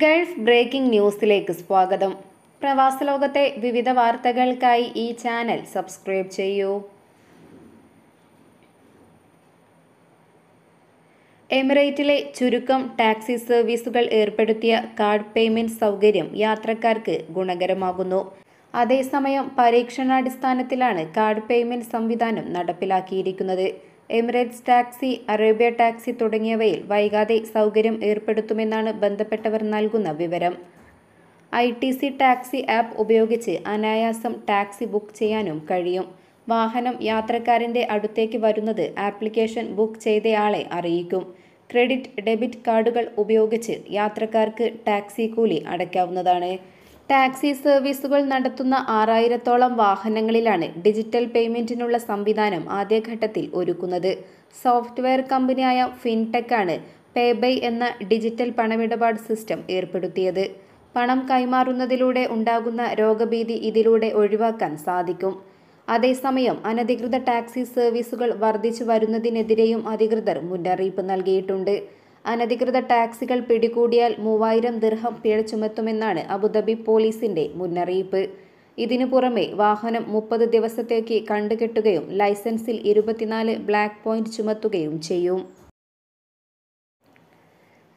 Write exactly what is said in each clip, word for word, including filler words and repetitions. Gulf breaking ന്യൂസിലേക്ക് സ്വാഗതം. പ്രവാസലോകത്തെ വിവിധ വാർത്തകൾക്കായി ഈ ചാനൽ സബ്സ്ക്രൈബ് ചെയ്യൂ. എമിറേറ്റിലെ ചുരുക്കം ടാക്സി സർവീസുകൾ ഏർപ്പെടുത്തിയ കാർഡ് പേയ്മെൻറ്റ് സൗകര്യം യാത്രക്കാർക്ക് ഗുണകരമാകുന്നു. അതേസമയം പരീക്ഷണാടിസ്ഥാനത്തിലാണ് കാർഡ് പേയ്മെൻറ്റ് സംവിധാനം നടപ്പിലാക്കിയിരിക്കുന്നത്. എമിറേറ്റ്സ് ടാക്സി, അറേബ്യ ടാക്സി തുടങ്ങിയവയിൽ വൈകാതെ സൗകര്യം ഏർപ്പെടുത്തുമെന്നാണ് ബന്ധപ്പെട്ടവർ നൽകുന്ന വിവരം. I T C taxi app ഉപയോഗിച്ച് അനായാസം ടാക്സി ബുക്ക് ചെയ്യാനും കഴിയും. വാഹനം യാത്രക്കാരൻ്റെ അടുത്തേക്ക് വരുന്നത് ആപ്ലിക്കേഷൻ ബുക്ക് ചെയ്തയാളെ അറിയിക്കും. ക്രെഡിറ്റ്, ഡെബിറ്റ് കാർഡുകൾ ഉപയോഗിച്ച് യാത്രക്കാർക്ക് ടാക്സി കൂലി അടയ്ക്കാവുന്നതാണ്. ടാക്സി സർവീസുകൾ നടത്തുന്ന ആറായിരത്തോളം വാഹനങ്ങളിലാണ് ഡിജിറ്റൽ പേയ്മെൻറ്റിനുള്ള സംവിധാനം ആദ്യഘട്ടത്തിൽ ഒരുക്കുന്നത്. സോഫ്റ്റ്വെയർ കമ്പനിയായ ഫിൻടെക്കാണ് പേബൈ എന്ന ഡിജിറ്റൽ പണമിടപാട് സിസ്റ്റം ഏർപ്പെടുത്തിയത്. പണം കൈമാറുന്നതിലൂടെ ഉണ്ടാകുന്ന രോഗഭീതി ഇതിലൂടെ ഒഴിവാക്കാൻ സാധിക്കും. അതേസമയം അനധികൃത ടാക്സി സർവീസുകൾ വർദ്ധിച്ചു വരുന്നതിനെതിരെയും അധികൃതർ മുന്നറിയിപ്പ് നൽകിയിട്ടുണ്ട്. അനധികൃത ടാക്സികൾ പിടികൂടിയാൽ മൂവായിരം ദിർഹം പിഴ ചുമത്തുമെന്നാണ് അബുദാബി പോലീസിൻ്റെ മുന്നറിയിപ്പ്. ഇതിനു പുറമെ വാഹനം മുപ്പത് ദിവസത്തേക്ക് കണ്ടുകെട്ടുകയും ലൈസൻസിൽ ഇരുപത്തിനാല് ബ്ലാക്ക് പോയിന്റ് ചുമത്തുകയും ചെയ്യും.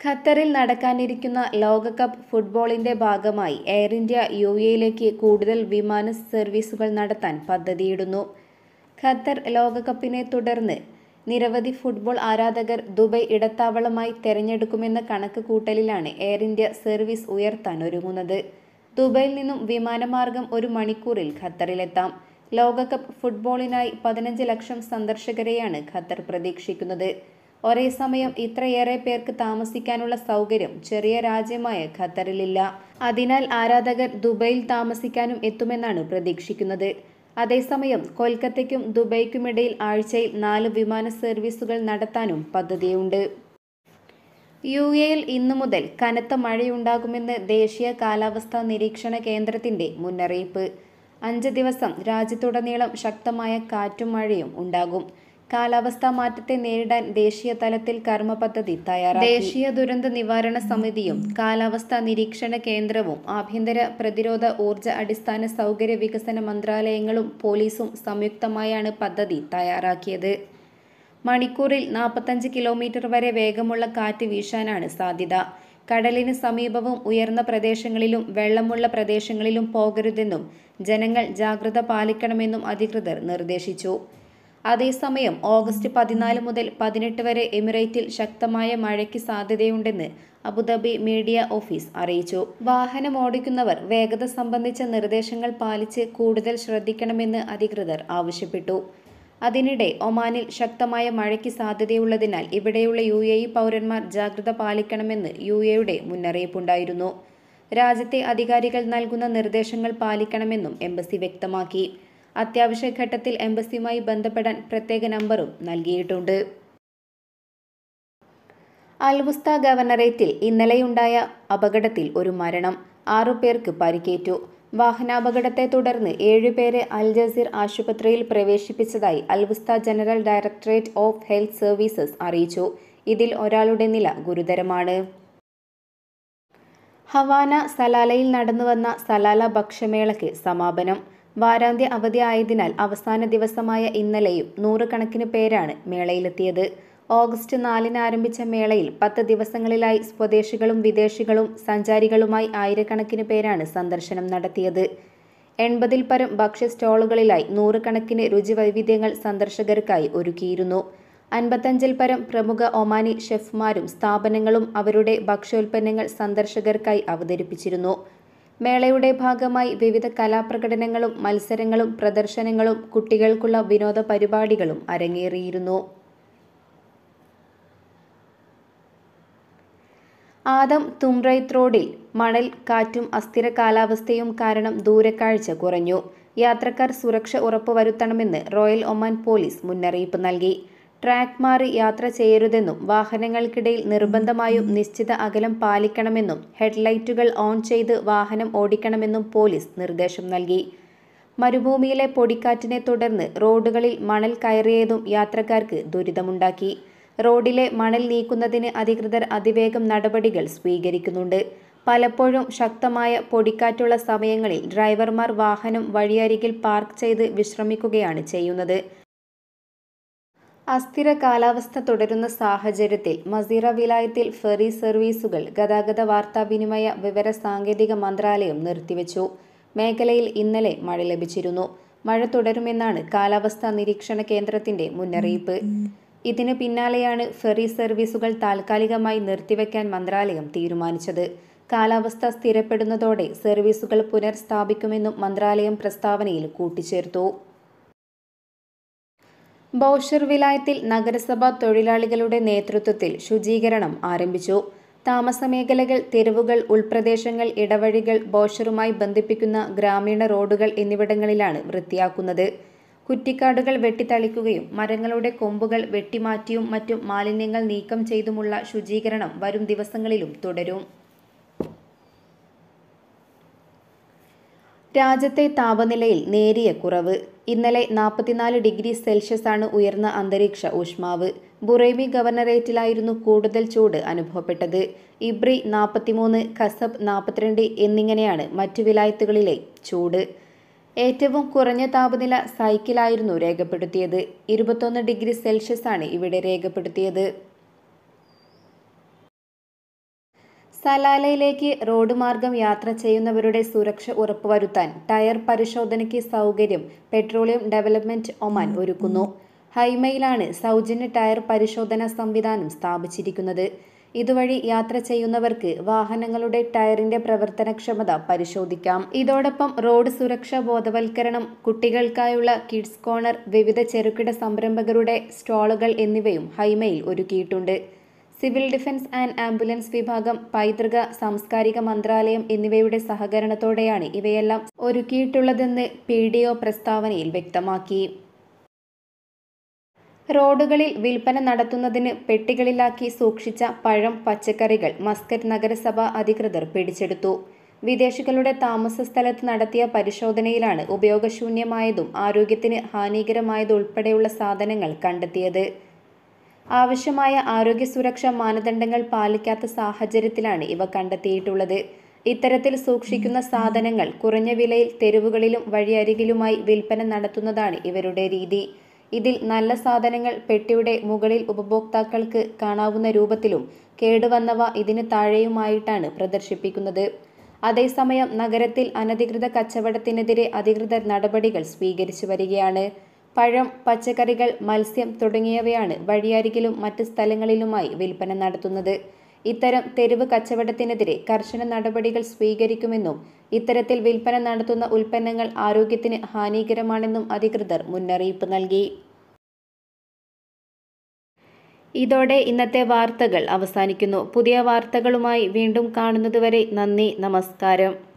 ഖത്തറിൽ നടക്കാനിരിക്കുന്ന ലോകകപ്പ് ഫുട്ബോളിൻ്റെ ഭാഗമായി എയർ ഇന്ത്യ യു എയിലേക്ക് കൂടുതൽ വിമാന സർവീസുകൾ നടത്താൻ പദ്ധതിയിടുന്നു. ഖത്തർ ലോകകപ്പിനെ തുടർന്ന് നിരവധി ഫുട്ബോൾ ആരാധകർ ദുബൈ ഇടത്താവളമായി തെരഞ്ഞെടുക്കുമെന്ന കണക്ക് കൂട്ടലിലാണ് എയർ ഇന്ത്യ സർവീസ് ഉയർത്താൻ ഒരുങ്ങുന്നത്. ദുബൈയിൽ നിന്നും വിമാനമാർഗം ഒരു മണിക്കൂറിൽ ഖത്തറിലെത്താം. ലോകകപ്പ് ഫുട്ബോളിനായി പതിനഞ്ച് ലക്ഷം സന്ദർശകരെയാണ് ഖത്തർ പ്രതീക്ഷിക്കുന്നത്. ഒരേ സമയം ഇത്രയേറെ പേർക്ക് താമസിക്കാനുള്ള സൗകര്യം ചെറിയ രാജ്യമായ ഖത്തറിലില്ല. അതിനാൽ ആരാധകർ ദുബൈയിൽ താമസിക്കാനും എത്തുമെന്നാണ് പ്രതീക്ഷിക്കുന്നത്. അതേസമയം കൊൽക്കത്തയ്ക്കും ദുബൈക്കുമിടയിൽ ആഴ്ചയിൽ നാല് വിമാന സർവീസുകൾ നടത്താനും പദ്ധതിയുണ്ട്. യു എയിൽ ഇന്നു മുതൽ കനത്ത മഴയുണ്ടാകുമെന്ന് ദേശീയ കാലാവസ്ഥാ നിരീക്ഷണ കേന്ദ്രത്തിൻ്റെ മുന്നറിയിപ്പ്. അഞ്ച് ദിവസം രാജ്യത്തുടനീളം ശക്തമായ കാറ്റും മഴയും ഉണ്ടാകും. കാലാവസ്ഥാ മാറ്റത്തെ നേരിടാൻ ദേശീയ തലത്തിൽ കർമ്മ പദ്ധതി തയ്യാറാക്കി. ദേശീയ ദുരന്ത നിവാരണ സമിതിയും കാലാവസ്ഥാ നിരീക്ഷണ കേന്ദ്രവും ആഭ്യന്തര, പ്രതിരോധ, ഊർജ, അടിസ്ഥാന സൗകര്യ വികസന മന്ത്രാലയങ്ങളും പോലീസും സംയുക്തമായാണ് പദ്ധതി തയ്യാറാക്കിയത്. മണിക്കൂറിൽ നാൽപ്പത്തഞ്ച് കിലോമീറ്റർ വരെ വേഗമുള്ള കാറ്റ് വീശാനാണ് സാധ്യത. കടലിന് സമീപവും ഉയർന്ന പ്രദേശങ്ങളിലും വെള്ളമുള്ള പ്രദേശങ്ങളിലും പോകരുതെന്നും ജനങ്ങൾ ജാഗ്രത പാലിക്കണമെന്നും അധികൃതർ നിർദ്ദേശിച്ചു. അതേസമയം ഓഗസ്റ്റ് പതിനാല് മുതൽ പതിനെട്ട് വരെ എമിറേറ്റിൽ ശക്തമായ മഴയ്ക്ക് സാധ്യതയുണ്ടെന്ന് അബുദാബി മീഡിയ ഓഫീസ് അറിയിച്ചു. വാഹനം ഓടിക്കുന്നവർ വേഗത സംബന്ധിച്ച നിർദ്ദേശങ്ങൾ പാലിച്ച് കൂടുതൽ ശ്രദ്ധിക്കണമെന്ന് അധികൃതർ ആവശ്യപ്പെട്ടു. അതിനിടെ ഒമാനിൽ ശക്തമായ മഴയ്ക്ക് സാധ്യതയുള്ളതിനാൽ ഇവിടെയുള്ള യു എ ഇ പൗരന്മാർ ജാഗ്രത പാലിക്കണമെന്ന് യു എയുടെ മുന്നറിയിപ്പുണ്ടായിരുന്നു. രാജ്യത്തെ അധികാരികൾ നൽകുന്ന നിർദ്ദേശങ്ങൾ പാലിക്കണമെന്നും എംബസി വ്യക്തമാക്കി. അത്യാവശ്യ ഘട്ടത്തിൽ എംബസിയുമായി ബന്ധപ്പെടാൻ പ്രത്യേക നമ്പറും നൽകിയിട്ടുണ്ട്. അൽവുസ്ത ഗവർണറേറ്റിൽ ഇന്നലെയുണ്ടായ അപകടത്തിൽ ഒരു മരണം, ആറു പേർക്ക് പരിക്കേറ്റു. വാഹനാപകടത്തെ തുടർന്ന് ഏഴുപേരെ അൽ ജസീർ ആശുപത്രിയിൽ പ്രവേശിപ്പിച്ചതായി Al Wusta general directorate of health services അറിയിച്ചു. ഇതിൽ ഒരാളുടെ നില ഗുരുതരമാണ്. ഹവാന സലാലയിൽ നടന്നുവന്ന സലാല ഭക്ഷ്യമേളയ്ക്ക് സമാപനം. വാരാന്ത്യ അവധി ആയതിനാൽ അവസാന ദിവസമായ ഇന്നലെയും നൂറുകണക്കിന് പേരാണ് മേളയിലെത്തിയത്. ഓഗസ്റ്റ് നാലിന് ആരംഭിച്ച മേളയിൽ പത്ത് ദിവസങ്ങളിലായി സ്വദേശികളും വിദേശികളും സഞ്ചാരികളുമായി ആയിരക്കണക്കിന് പേരാണ് സന്ദർശനം നടത്തിയത്. എൺപതിൽ പരം ഭക്ഷ്യ സ്റ്റോളുകളിലായി നൂറുകണക്കിന് രുചിവൈവിധ്യങ്ങൾ സന്ദർശകർക്കായി ഒരുക്കിയിരുന്നു. അൻപത്തഞ്ചിൽ പരം പ്രമുഖ ഒമാനി ഷെഫ്മാരും സ്ഥാപനങ്ങളും അവരുടെ ഭക്ഷ്യോൽപ്പന്നങ്ങൾ സന്ദർശകർക്കായി അവതരിപ്പിച്ചിരുന്നു. മേളയുടെ ഭാഗമായി വിവിധ കലാപ്രകടനങ്ങളും മത്സരങ്ങളും പ്രദർശനങ്ങളും കുട്ടികൾക്കുള്ള വിനോദ പരിപാടികളും അരങ്ങേറിയിരുന്നു. ആദം തുംറൈത്ത് റോഡിൽ മണൽ, കാറ്റും അസ്ഥിര കാലാവസ്ഥയും കാരണം ദൂരക്കാഴ്ച കുറഞ്ഞു. യാത്രക്കാർ സുരക്ഷ ഉറപ്പുവരുത്തണമെന്ന് റോയൽ ഒമാൻ പോലീസ് മുന്നറിയിപ്പ് നൽകി. ട്രാക്ക് മാറി യാത്ര ചെയ്യരുതെന്നും വാഹനങ്ങൾക്കിടയിൽ നിർബന്ധമായും നിശ്ചിത അകലം പാലിക്കണമെന്നും ഹെഡ്ലൈറ്റുകൾ ഓൺ ചെയ്ത് വാഹനം ഓടിക്കണമെന്നും പോലീസ് നിർദ്ദേശം നൽകി. മരുഭൂമിയിലെ പൊടിക്കാറ്റിനെ തുടർന്ന് റോഡുകളിൽ മണൽ കയറിയതും യാത്രക്കാർക്ക് ദുരിതമുണ്ടാക്കി. റോഡിലെ മണൽ നീക്കുന്നതിന് അധികൃതർ അതിവേഗം നടപടികൾ സ്വീകരിക്കുന്നുണ്ട്. പലപ്പോഴും ശക്തമായ പൊടിക്കാറ്റുള്ള സമയങ്ങളിൽ ഡ്രൈവർമാർ വാഹനം വഴിയരികിൽ പാർക്ക് ചെയ്ത് വിശ്രമിക്കുകയാണ് ചെയ്യുന്നത്. അസ്ഥിര കാലാവസ്ഥ തുടരുന്ന സാഹചര്യത്തിൽ മസീറ വിലായത്തിൽ ഫെറി സർവീസുകൾ ഗതാഗത വാർത്താവിനിമയ വിവര സാങ്കേതിക മന്ത്രാലയം നിർത്തിവെച്ചു. മേഖലയിൽ ഇന്നലെ മഴ ലഭിച്ചിരുന്നു. മഴ തുടരുമെന്നാണ് കാലാവസ്ഥാ നിരീക്ഷണ കേന്ദ്രത്തിന്റെ മുന്നറിയിപ്പ്. ഇതിന് പിന്നാലെയാണ് ഫെറി സർവീസുകൾ താൽക്കാലികമായി നിർത്തിവെക്കാൻ മന്ത്രാലയം തീരുമാനിച്ചത്. കാലാവസ്ഥ സ്ഥിരപ്പെടുന്നതോടെ സർവീസുകൾ പുനർസ്ഥാപിക്കുമെന്നും മന്ത്രാലയം പ്രസ്താവനയിൽ കൂട്ടിച്ചേർത്തു. ബൗഷർ വിലായത്തിൽ നഗരസഭാ തൊഴിലാളികളുടെ നേതൃത്വത്തിൽ ശുചീകരണം ആരംഭിച്ചു. താമസമേഖലകൾ, തെരുവുകൾ, ഉൾപ്രദേശങ്ങൾ, ഇടവഴികൾ, ബൗഷറുമായി ബന്ധിപ്പിക്കുന്ന ഗ്രാമീണ റോഡുകൾ എന്നിവിടങ്ങളിലാണ് വൃത്തിയാക്കുന്നത്. കുറ്റിക്കാടുകൾ വെട്ടിത്തളിക്കുകയും മരങ്ങളുടെ കൊമ്പുകൾ വെട്ടിമാറ്റിയും മറ്റും മാലിന്യങ്ങൾ നീക്കം ചെയ്തുമുള്ള ശുചീകരണം വരും ദിവസങ്ങളിലും തുടരും. രാജ്യത്തെ താപനിലയിൽ നേരിയ കുറവ്. ഇന്നലെ നാൽപ്പത്തിനാല് ഡിഗ്രി സെൽഷ്യസ് ആണ് ഉയർന്ന അന്തരീക്ഷ ഊഷ്മാവ്. ബുറൈമി ഗവർണറേറ്റിലായിരുന്നു കൂടുതൽ ചൂട് അനുഭവപ്പെട്ടത്. ഇബ്രി നാൽപ്പത്തിമൂന്ന്, കസബ് നാൽപ്പത്തിരണ്ട് എന്നിങ്ങനെയാണ് മറ്റു വിലായത്തുകളിലെ ചൂട്. ഏറ്റവും കുറഞ്ഞ താപനില സൈക്കിലായിരുന്നു രേഖപ്പെടുത്തിയത്. ഇരുപത്തൊന്ന് ഡിഗ്രി സെൽഷ്യസ് ആണ് ഇവിടെ രേഖപ്പെടുത്തിയത്. സലാലയിലേക്ക് റോഡ് മാർഗം യാത്ര ചെയ്യുന്നവരുടെ സുരക്ഷ ഉറപ്പുവരുത്താൻ ടയർ പരിശോധനയ്ക്ക് സൗകര്യം പെട്രോളിയം ഡെവലപ്മെന്റ് ഒമാൻ ഒരുക്കുന്നു. ഹൈമയിലാണ് സൗജന്യ ടയർ പരിശോധന സംവിധാനം സ്ഥാപിച്ചിരിക്കുന്നത്. ഇതുവഴി യാത്ര ചെയ്യുന്നവർക്ക് വാഹനങ്ങളുടെ ടയറിന്റെ പ്രവർത്തനക്ഷമത പരിശോധിക്കാം. ഇതോടൊപ്പം റോഡ് സുരക്ഷാ ബോധവൽക്കരണം, കുട്ടികൾക്കായുള്ള കിഡ്സ് കോർണർ, വിവിധ ചെറുകിട സംരംഭകരുടെ സ്റ്റാളുകൾ എന്നിവയും ഹൈമയിൽ ഒരുക്കിയിട്ടുണ്ട്. സിവിൽ ഡിഫൻസ് ആൻഡ് ആംബുലൻസ് വിഭാഗം, പൈതൃക സാംസ്കാരിക മന്ത്രാലയം എന്നിവയുടെ സഹകരണത്തോടെയാണ് ഇവയെല്ലാം ഒരുക്കിയിട്ടുള്ളതെന്ന് പി ഡി ഒ പ്രസ്താവനയിൽ വ്യക്തമാക്കി. റോഡുകളിൽ വിൽപ്പന നടത്തുന്നതിന് പെട്ടികളിലാക്കി സൂക്ഷിച്ച പഴം, പച്ചക്കറികൾ മസ്കറ്റ് നഗരസഭാ അധികൃതർ പിടിച്ചെടുത്തു. വിദേശികളുടെ താമസ സ്ഥലത്ത് നടത്തിയ പരിശോധനയിലാണ് ഉപയോഗശൂന്യമായതും ആരോഗ്യത്തിന് ഹാനികരമായതുൾപ്പെടെയുള്ള സാധനങ്ങൾ കണ്ടെത്തിയത്. ആവശ്യമായ ആരോഗ്യ സുരക്ഷാ മാനദണ്ഡങ്ങൾ പാലിക്കാത്ത സാഹചര്യത്തിലാണ് ഇവ കണ്ടെത്തിയിട്ടുള്ളത്. ഇത്തരത്തിൽ സൂക്ഷിക്കുന്ന സാധനങ്ങൾ കുറഞ്ഞ വിലയിൽ തെരുവുകളിലും വഴിയരികിലുമായി വിൽപ്പന നടത്തുന്നതാണ് ഇവരുടെ രീതി. ഇതിൽ നല്ല സാധനങ്ങൾ പെട്ടിയുടെ മുകളിൽ ഉപഭോക്താക്കൾക്ക് കാണാവുന്ന രൂപത്തിലും കേടുവന്നവ ഇതിന് താഴെയുമായിട്ടാണ് പ്രദർശിപ്പിക്കുന്നത്. അതേസമയം നഗരത്തിൽ അനധികൃത കച്ചവടത്തിനെതിരെ അധികൃതർ നടപടികൾ സ്വീകരിച്ചു വരികയാണ്. പഴം, പച്ചക്കറികൾ, മത്സ്യം തുടങ്ങിയവയാണ് വഴിയരികിലും മറ്റ് സ്ഥലങ്ങളിലുമായി വിൽപ്പന നടത്തുന്നത്. ഇത്തരം തെരുവ് കച്ചവടത്തിനെതിരെ കർശന നടപടികൾ സ്വീകരിക്കുമെന്നും ഇത്തരത്തിൽ വിൽപ്പന നടത്തുന്ന ഉൽപ്പന്നങ്ങൾ ആരോഗ്യത്തിന് ഹാനികരമാണെന്നും അധികൃതർ മുന്നറിയിപ്പ് നൽകി. ഇതോടെ ഇന്നത്തെ വാർത്തകൾ അവസാനിക്കുന്നു. പുതിയ വാർത്തകളുമായി വീണ്ടും കാണുന്നതുവരെ നന്ദി, നമസ്കാരം.